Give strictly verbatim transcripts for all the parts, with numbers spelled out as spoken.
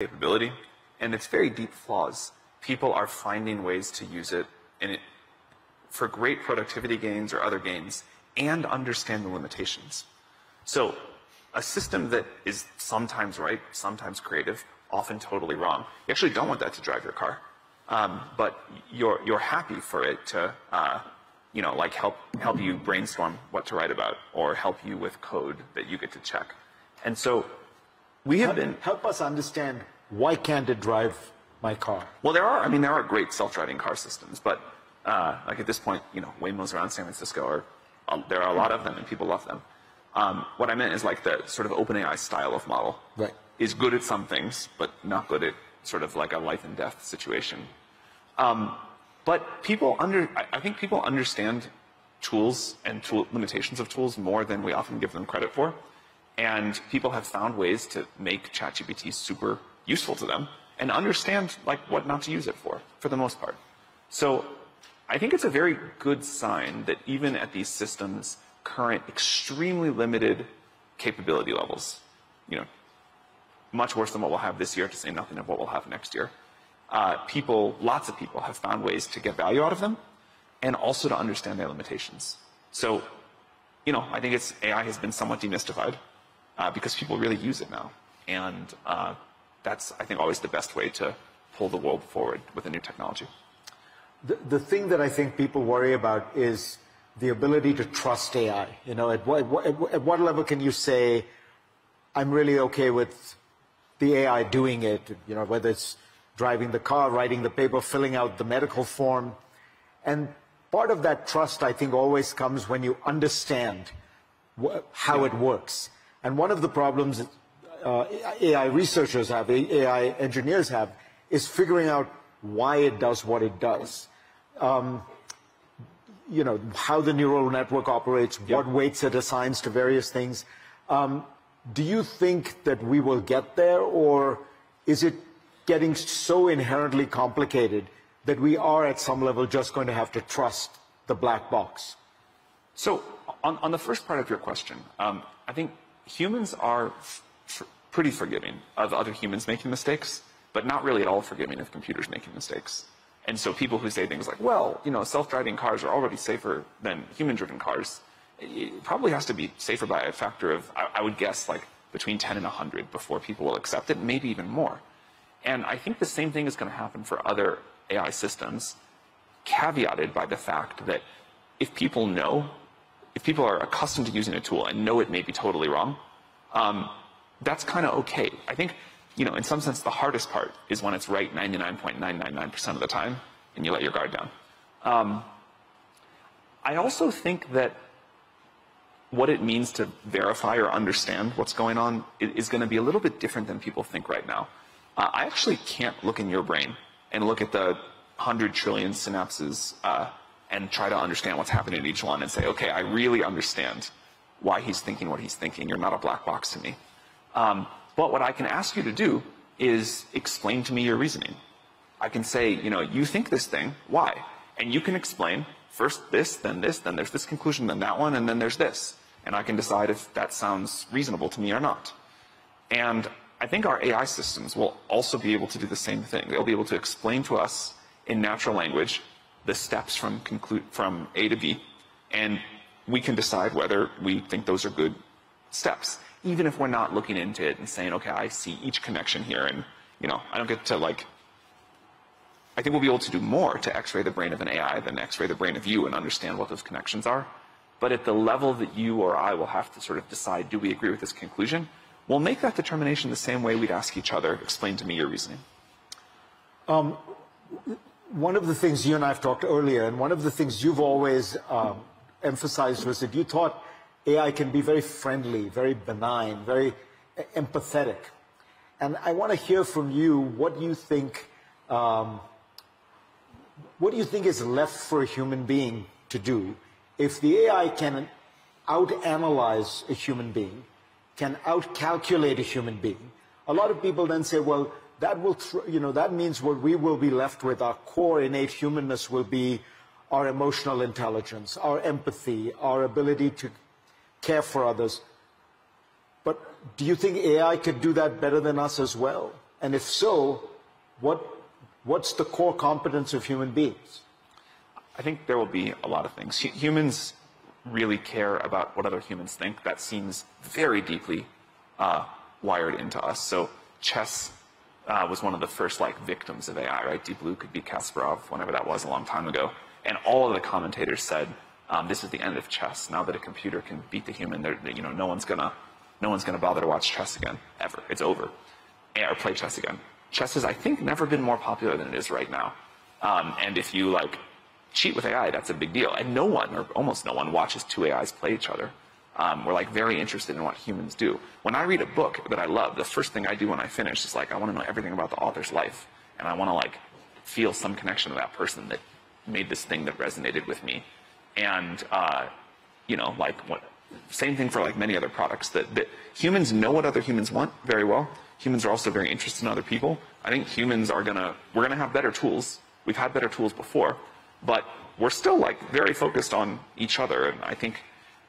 capability and its very deep flaws, people are finding ways to use it, in it for great productivity gains or other gains, and understand the limitations. So a system that is sometimes right, sometimes creative, often totally wrong, you actually don't want that to drive your car. Um, but you're, you're happy for it to uh, you know, like help, help you brainstorm what to write about or help you with code that you get to check. And so we have help, been... Help us understand, why can't it drive my car? Well, there are, I mean, there are great self-driving car systems, but uh, like at this point, you know, Waymo's around San Francisco, or um, there are a lot of them and people love them. Um, what I meant is like the sort of OpenAI style of model right. is good at some things, but not good at sort of like a life and death situation. Um, but people under, I think people understand tools and tool, limitations of tools more than we often give them credit for. And people have found ways to make ChatGPT super useful to them and understand like what not to use it for, for the most part. So I think it's a very good sign that even at these systems' current extremely limited capability levels, you know, much worse than what we'll have this year, to say nothing of what we'll have next year, uh, people, lots of people have found ways to get value out of them and also to understand their limitations. So, you know, I think it's, A I has been somewhat demystified uh, because people really use it now. And uh, that's, I think, always the best way to pull the world forward with a new technology. The, the thing that I think people worry about is the ability to trust A I. You know, at what, at what level can you say, I'm really okay with the A I doing it, you know, whether it's driving the car, writing the paper, filling out the medical form. And part of that trust, I think, always comes when you understand how it works. And one of the problems uh, A I researchers have, A I engineers have, is figuring out why it does what it does. Um, you know, how the neural network operates, yep. what weights it assigns to various things. Um, Do you think that we will get there, or is it getting so inherently complicated that we are at some level just going to have to trust the black box? So on, on the first part of your question, um, I think humans are f pretty forgiving of other humans making mistakes, but not really at all forgiving of computers making mistakes. And so people who say things like, well, you know, self-driving cars are already safer than human-driven cars, it probably has to be safer by a factor of, I would guess, like between ten and a hundred before people will accept it, maybe even more. And I think the same thing is going to happen for other A I systems, caveated by the fact that if people know, if people are accustomed to using a tool and know it may be totally wrong, um, that's kind of okay. I think, you know, in some sense, the hardest part is when it's right ninety-nine point nine nine nine percent of the time and you let your guard down. Um, I also think that what it means to verify or understand what's going on is going to be a little bit different than people think right now. Uh, I actually can't look in your brain and look at the one hundred trillion synapses uh, and try to understand what's happening at each one and say, okay, I really understand why he's thinking what he's thinking. You're not a black box to me. Um, but what I can ask you to do is explain to me your reasoning. I can say, you know, you think this thing, why? And you can explain first this, then this, then there's this conclusion, then that one, and then there's this. And I can decide if that sounds reasonable to me or not. And I think our A I systems will also be able to do the same thing. They'll be able to explain to us in natural language the steps from, conclude, from A to B, and we can decide whether we think those are good steps, even if we're not looking into it and saying, okay, I see each connection here, and you know, I don't get to like, I think we'll be able to do more to x-ray the brain of an A I than x-ray the brain of you and understand what those connections are. But at the level that you or I will have to sort of decide, do we agree with this conclusion, we'll make that determination the same way we'd ask each other, explain to me your reasoning. Um, one of the things you and I have talked earlier, and one of the things you've always um, emphasized was that you thought A I can be very friendly, very benign, very empathetic. And I want to hear from you what you think... Um, What do you think is left for a human being to do if the A I can out-analyze a human being, can out-calculate a human being? A lot of people then say, well, that will, you know, that means what we will be left with, our core innate humanness, will be our emotional intelligence, our empathy, our ability to care for others. But do you think A I could do that better than us as well? And if so, what, what's the core competence of human beings? I think there will be a lot of things. Humans really care about what other humans think. That seems very deeply uh, wired into us. So chess uh, was one of the first like victims of A I, right? Deep Blue could be Kasparov, whenever that was, a long time ago. And all of the commentators said, um, this is the end of chess. Now that a computer can beat the human, they're, you know, no one's gonna, no one's gonna bother to watch chess again, ever. It's over. Or play chess again. Chess has, I think, never been more popular than it is right now. Um, and if you like cheat with A I, that's a big deal. And no one, or almost no one, watches two A Is play each other. Um, we're like very interested in what humans do. When I read a book that I love, the first thing I do when I finish is like, I want to know everything about the author's life. And I want to like feel some connection to that person that made this thing that resonated with me. And, uh, you know, like what, same thing for like many other products, that, that humans know what other humans want very well. Humans are also very interested in other people. I think humans are gonna, we're gonna have better tools. We've had better tools before, but we're still like very focused on each other. And I think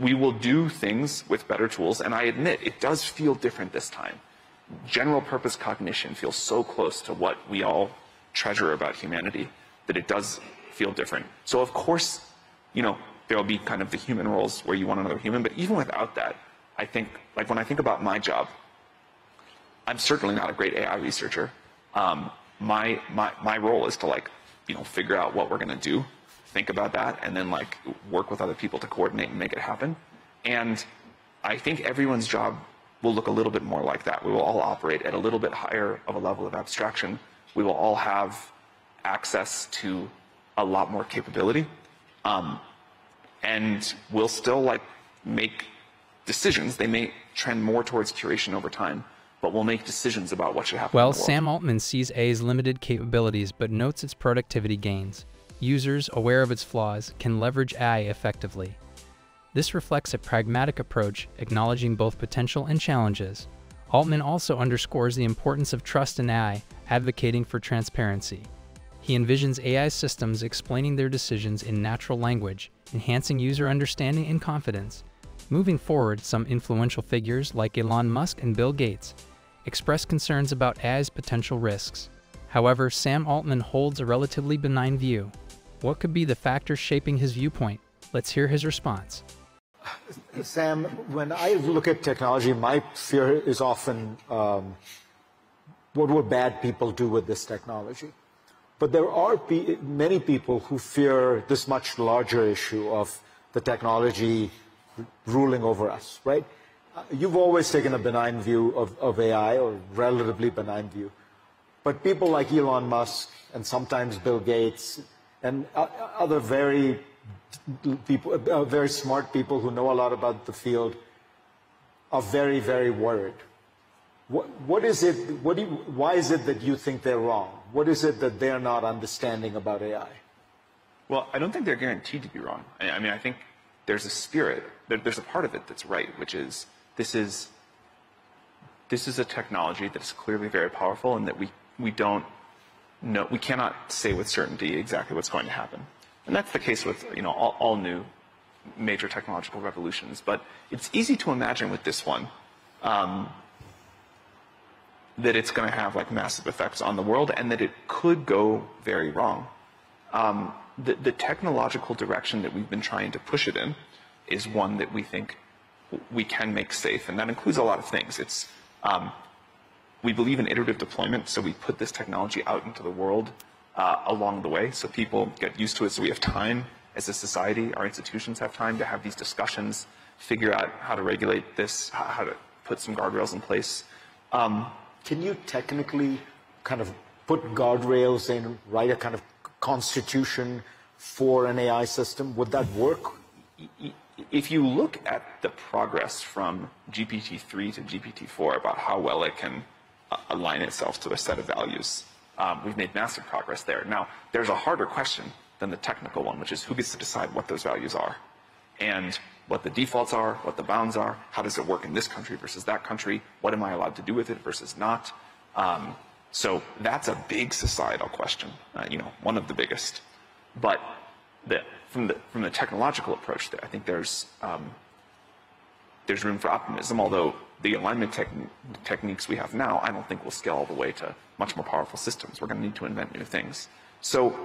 we will do things with better tools. And I admit, it does feel different this time. General purpose cognition feels so close to what we all treasure about humanity that it does feel different. So of course, you know, there'll be kind of the human roles where you want another human, but even without that, I think, like when I think about my job, I'm certainly not a great A I researcher. Um, my, my, my role is to like, you know, figure out what we're going to do, think about that, and then like work with other people to coordinate and make it happen. And I think everyone's job will look a little bit more like that. We will all operate at a little bit higher of a level of abstraction. We will all have access to a lot more capability. Um, and we'll still like make decisions. They may trend more towards curation over time, but we'll make decisions about what should happen. Well, Sam Altman sees A I's limited capabilities, but notes its productivity gains. Users, aware of its flaws, can leverage A I effectively. This reflects a pragmatic approach, acknowledging both potential and challenges. Altman also underscores the importance of trust in A I, advocating for transparency. He envisions A I systems explaining their decisions in natural language, enhancing user understanding and confidence. Moving forward, some influential figures like Elon Musk and Bill Gates express concerns about A I's potential risks. However, Sam Altman holds a relatively benign view. What could be the factors shaping his viewpoint? Let's hear his response. Sam, when I look at technology, my fear is often, um, what will bad people do with this technology? But there are pe- many people who fear this much larger issue of the technology ruling over us, right? Uh, you've always taken a benign view of, of A I, or relatively benign view. But people like Elon Musk and sometimes Bill Gates and uh, other very people, uh, very smart people who know a lot about the field are very, very worried. What, what is it, what do you, why is it that you think they're wrong? What is it that they're not understanding about A I? Well, I don't think they're guaranteed to be wrong. I, I mean, I think there's a spirit, there, there's a part of it that's right, which is This is, this is a technology that's clearly very powerful and that we, we don't know, we cannot say with certainty exactly what's going to happen. And that's the case with, you know, all, all new major technological revolutions. But it's easy to imagine with this one um, that it's going to have like massive effects on the world and that it could go very wrong. Um, the, the technological direction that we've been trying to push it in is one that we think we can make safe, and that includes a lot of things. It's, um, we believe in iterative deployment, so we put this technology out into the world uh, along the way, so people get used to it, so we have time as a society, our institutions have time to have these discussions, figure out how to regulate this, how to put some guardrails in place. Um, can you technically kind of put guardrails in, write a kind of constitution for an A I system? Would that work? If you look at the progress from G P T three to G P T four about how well it can uh, align itself to a set of values, um, we've made massive progress there. Now, there's a harder question than the technical one, which is who gets to decide what those values are and what the defaults are, what the bounds are, how does it work in this country versus that country, what am I allowed to do with it versus not. Um, so that's a big societal question, uh, you know, one of the biggest. But the, from the from the technological approach, there, I think there's um, there's room for optimism. Although the alignment tech techniques we have now, I don't think will scale all the way to much more powerful systems. We're going to need to invent new things. So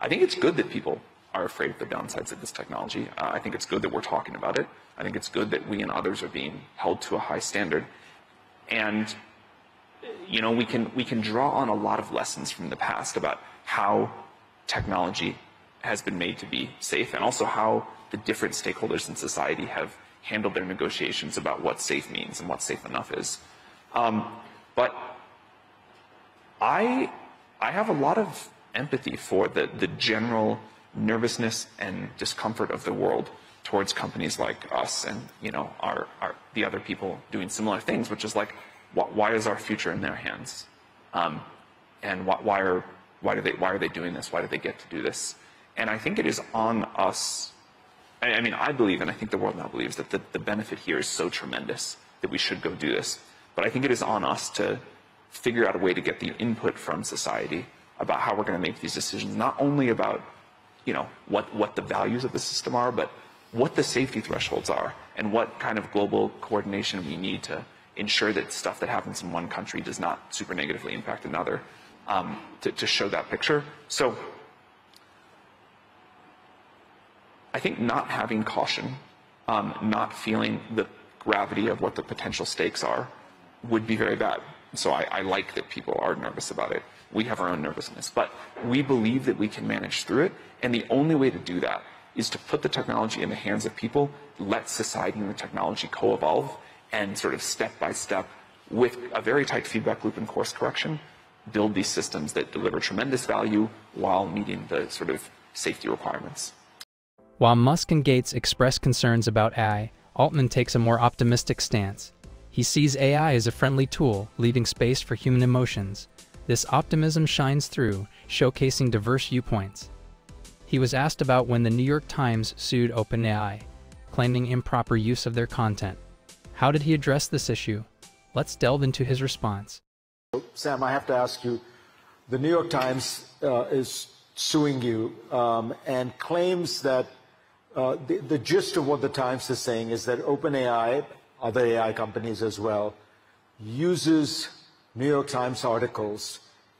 I think it's good that people are afraid of the downsides of this technology. Uh, I think it's good that we're talking about it. I think it's good that we and others are being held to a high standard. And, you know, we can, we can draw on a lot of lessons from the past about how technology has been made to be safe, and also how the different stakeholders in society have handled their negotiations about what safe means and what safe enough is. Um, but I, I have a lot of empathy for the, the general nervousness and discomfort of the world towards companies like us and, you know, our, our, the other people doing similar things, which is like, wh why is our future in their hands? Um, and wh why, are, why, do they, why are they doing this? Why do they get to do this? And I think it is on us. I mean, I believe, and I think the world now believes, that the, the benefit here is so tremendous that we should go do this. But I think it is on us to figure out a way to get the input from society about how we're going to make these decisions, not only about, you know, what, what the values of the system are, but what the safety thresholds are and what kind of global coordination we need to ensure that stuff that happens in one country does not super negatively impact another, um, to, to show that picture. So I think not having caution, um, not feeling the gravity of what the potential stakes are, would be very bad. So I, I like that people are nervous about it. We have our own nervousness, but we believe that we can manage through it. And the only way to do that is to put the technology in the hands of people, let society and the technology co-evolve, and sort of step by step, with a very tight feedback loop and course correction, build these systems that deliver tremendous value while meeting the sort of safety requirements. While Musk and Gates express concerns about A I, Altman takes a more optimistic stance. He sees A I as a friendly tool, leaving space for human emotions. This optimism shines through, showcasing diverse viewpoints. He was asked about when the New York Times sued OpenAI, claiming improper use of their content. How did he address this issue? Let's delve into his response. Sam, I have to ask you, the New York Times uh, is suing you um, and claims that Uh, the, the gist of what the Times is saying is that OpenAI, other A I companies as well, uses New York Times articles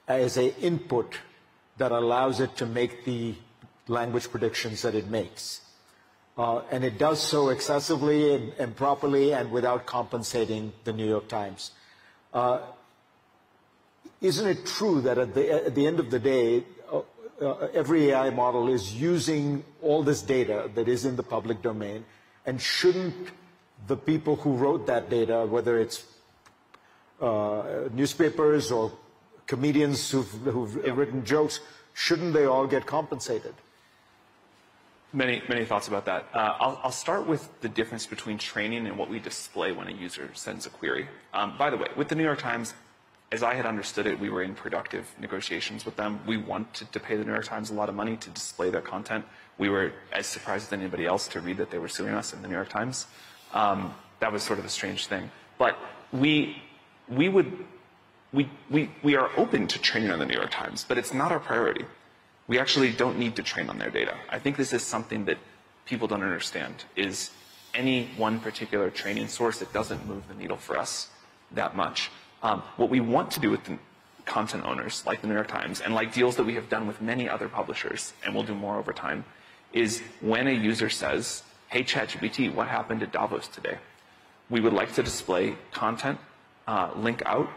as an input that allows it to make the language predictions that it makes. Uh, and it does so excessively and improperly and without compensating the New York Times. Uh, isn't it true that at the, at the end of the day, uh, Uh, every A I model is using all this data that is in the public domain, and shouldn't the people who wrote that data, whether it's uh, newspapers or comedians who've, who've yeah. written jokes, shouldn't they all get compensated? Many, many thoughts about that. Uh, I'll, I'll start with the difference between training and what we display when a user sends a query. Um, by the way, with the New York Times, as I had understood it, we were in productive negotiations with them. We wanted to pay the New York Times a lot of money to display their content. We were as surprised as anybody else to read that they were suing us in the New York Times. Um, that was sort of a strange thing. But we, we, would, we, we, we are open to training on the New York Times, but it's not our priority. We actually don't need to train on their data. I think this is something that people don't understand, is any one particular training source that doesn't move the needle for us that much. Um, what we want to do with the content owners, like the New York Times, and like deals that we have done with many other publishers, and we'll do more over time, is when a user says, hey, ChatGPT, what happened at Davos today? We would like to display content, uh, link out,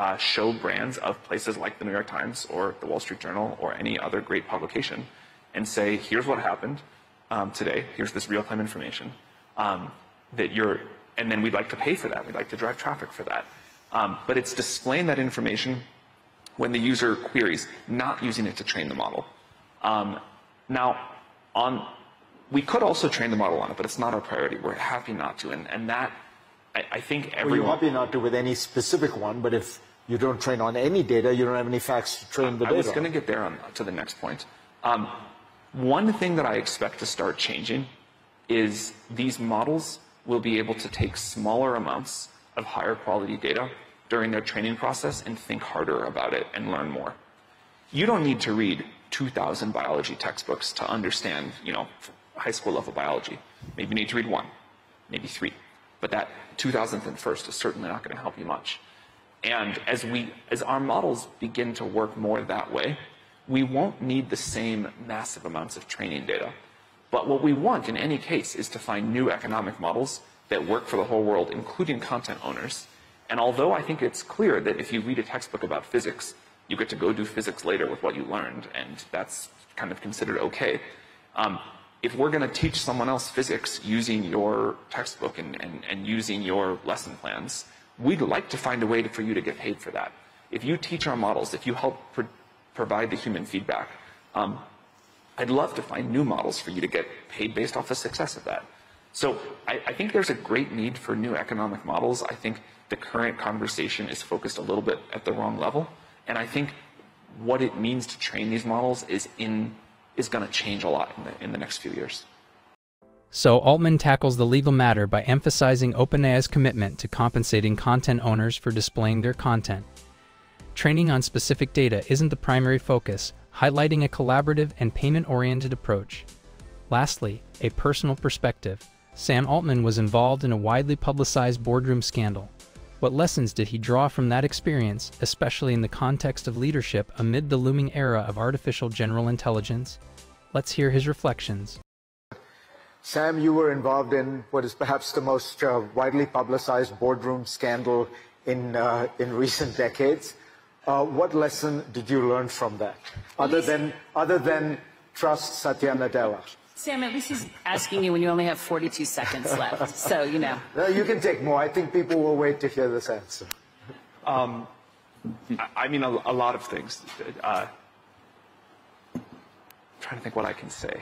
uh, show brands of places like the New York Times or the Wall Street Journal or any other great publication, and say, here's what happened um, today. Here's this real-time information um, that you're, and then we'd like to pay for that. We'd like to drive traffic for that. Um, but it's displaying that information when the user queries, not using it to train the model. Um, now, on, we could also train the model on it, but it's not our priority. We're happy not to, and, and that, I, I think everyone... Well, you're happy not to with any specific one, but if you don't train on any data, you don't have any facts to train the data on. I was going to get there on, to the next point. Um, one thing that I expect to start changing is these models will be able to take smaller amounts of higher quality data during their training process and think harder about it and learn more. You don't need to read two thousand biology textbooks to understand, you know, high school level biology. Maybe you need to read one, maybe three. but that two thousandth and first is certainly not going to help you much. And as we, as our models begin to work more that way, we won't need the same massive amounts of training data. But what we want in any case is to find new economic models that work for the whole world, including content owners. And although I think it's clear that if you read a textbook about physics, you get to go do physics later with what you learned, and that's kind of considered okay. Um, if we're going to teach someone else physics using your textbook and, and, and using your lesson plans, we'd like to find a way to, for you to get paid for that. If you teach our models, if you help pro provide the human feedback, um, I'd love to find new models for you to get paid based off the success of that. So I, I think there's a great need for new economic models. I think the current conversation is focused a little bit at the wrong level. And I think what it means to train these models is in is going to change a lot in the, in the next few years. So Altman tackles the legal matter by emphasizing OpenAI's commitment to compensating content owners for displaying their content. Training on specific data isn't the primary focus, highlighting a collaborative and payment-oriented approach. Lastly, a personal perspective. Sam Altman was involved in a widely publicized boardroom scandal. What lessons did he draw from that experience, especially in the context of leadership amid the looming era of artificial general intelligence? Let's hear his reflections. Sam, you were involved in what is perhaps the most uh, widely publicized boardroom scandal in, uh, in recent decades. Uh, what lesson did you learn from that, other than, other than trust Satya Nadella? Sam, at least he's asking you when you only have forty-two seconds left, so you know. No, you can take more. I think people will wait to hear this answer. Um, I mean, a, a lot of things. Uh, I'm trying to think what I can say.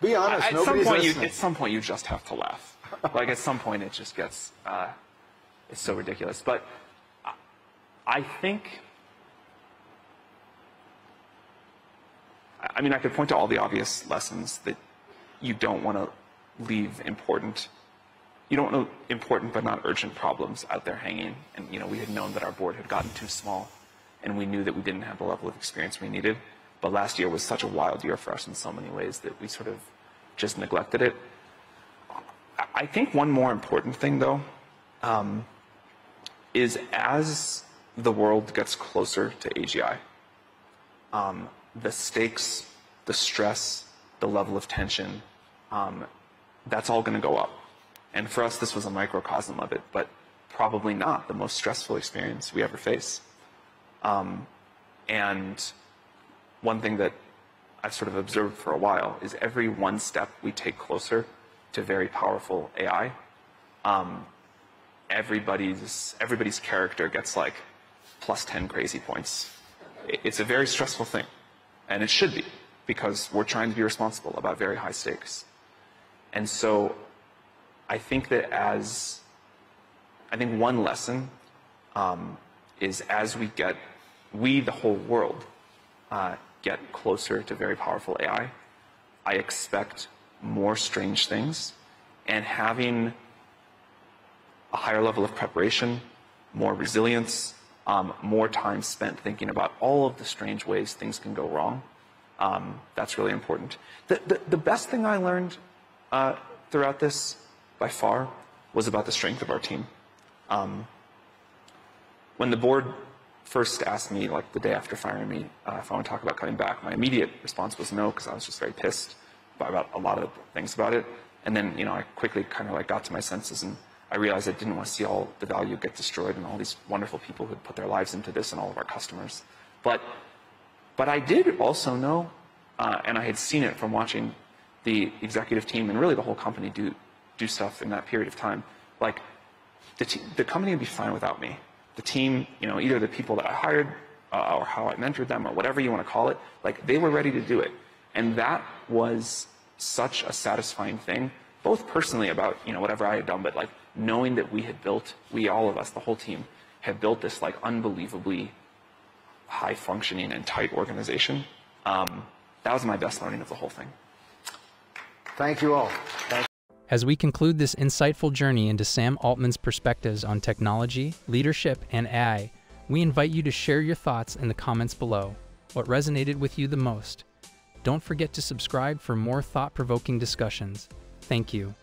Be honest, at nobody's some point listening. You, at some point, you just have to laugh. Like, at some point, it just gets, uh, it's so ridiculous. But I think... I mean, I could point to all the obvious lessons that you don't want to leave important, you don't want to important but not urgent problems out there hanging. And, you know, we had known that our board had gotten too small, and we knew that we didn't have the level of experience we needed. But last year was such a wild year for us in so many ways that we sort of just neglected it. I think one more important thing, though, um, is as the world gets closer to A G I, um, the stakes, the stress, the level of tension, um, that's all going to go up. And for us, this was a microcosm of it, but probably not the most stressful experience we ever face. Um, and one thing that I've sort of observed for a while is every one step we take closer to very powerful A I, um, everybody's, everybody's character gets like plus ten crazy points. It's a very stressful thing. And it should be, because we're trying to be responsible about very high stakes. And so I think that as, I think one lesson um, is as we get, we the whole world uh, get closer to very powerful A I, I expect more strange things, and having a higher level of preparation, more resilience, Um, more time spent thinking about all of the strange ways things can go wrong. Um, that's really important. The, the, the best thing I learned uh, throughout this, by far, was about the strength of our team. Um, when the board first asked me, like the day after firing me, uh, if I want to talk about coming back, my immediate response was no, because I was just very pissed about a lot of things about it. And then, you know, I quickly kind of like got to my senses, and I realized I didn't want to see all the value get destroyed and all these wonderful people who had put their lives into this and all of our customers. But, but I did also know, uh, and I had seen it from watching the executive team and really the whole company do, do stuff in that period of time, like the, t the company would be fine without me. The team, you know, either the people that I hired uh, or how I mentored them or whatever you want to call it, like they were ready to do it. And that was such a satisfying thing, both personally about, you know, whatever I had done, but like knowing that we had built, we all of us, the whole team, had built this like unbelievably high functioning and tight organization. Um, that was my best learning of the whole thing. Thank you all. Thank As we conclude this insightful journey into Sam Altman's perspectives on technology, leadership, and A I, we invite you to share your thoughts in the comments below. What resonated with you the most? Don't forget to subscribe for more thought-provoking discussions. Thank you.